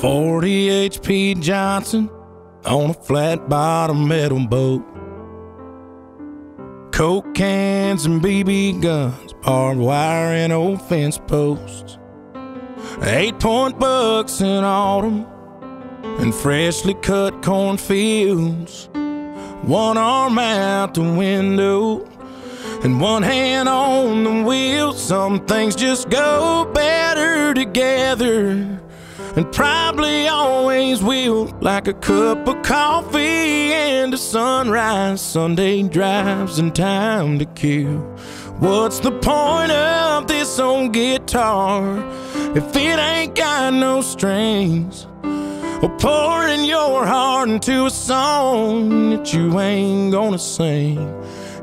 40 HP Johnson on a flat bottom metal boat. Coke cans and BB guns, barbed wire and old fence posts. 8-point bucks in autumn and freshly cut cornfields. One arm out the window and one hand on the wheel. Some things just go better together, and probably always will, like a cup of coffee and a sunrise, Sunday drives and time to kill. What's the point of this old guitar if it ain't got no strings? Or pouring your heart into a song that you ain't gonna sing.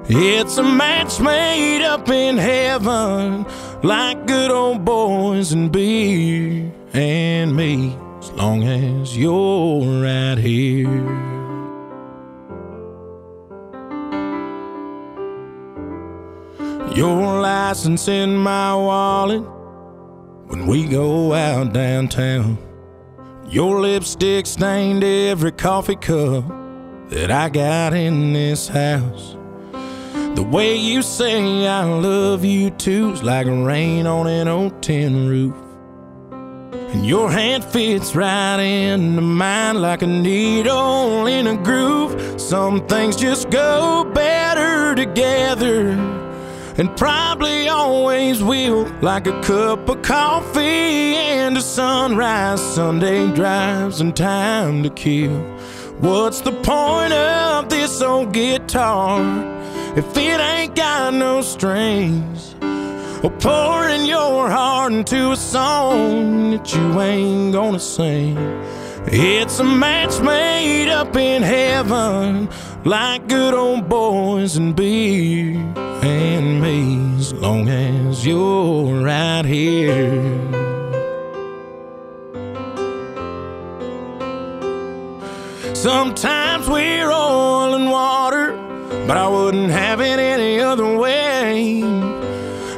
It's a match made up in heaven, like good old boys and beer and me, as long as you're right here. Your license in my wallet when we go out downtown. Your lipstick stained every coffee cup that I got in this house. The way you say I love you too's like rain on an old tin roof. And your hand fits right into mine like a needle in a groove. Some things just go better together, and probably always will, like a cup of coffee and a sunrise, Sunday drives and time to kill. What's the point of this old guitar if it ain't got no strings? Or pouring your heart into a song that you ain't gonna sing. It's a match made up in heaven, like good old boys and beer and me, as long as you're right here. Sometimes we're oil and water, but I wouldn't have it any other way.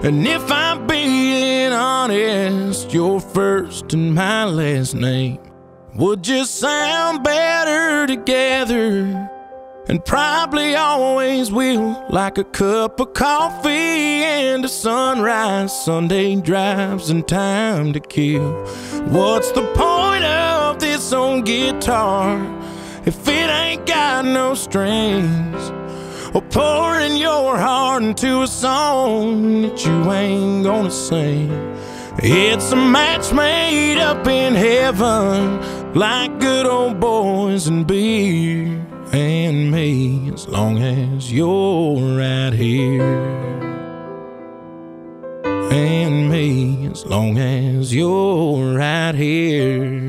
And if I'm being honest, your first and my last name would just sound better together, and probably always will, like a cup of coffee and a sunrise, Sunday drives and time to kill. What's the point of this old guitar if it ain't got no strings? Or pouring your heart into a song that you ain't gonna sing. It's a match made up in heaven, like good old boys and beer and me, as long as you're right here. And me, as long as you're right here.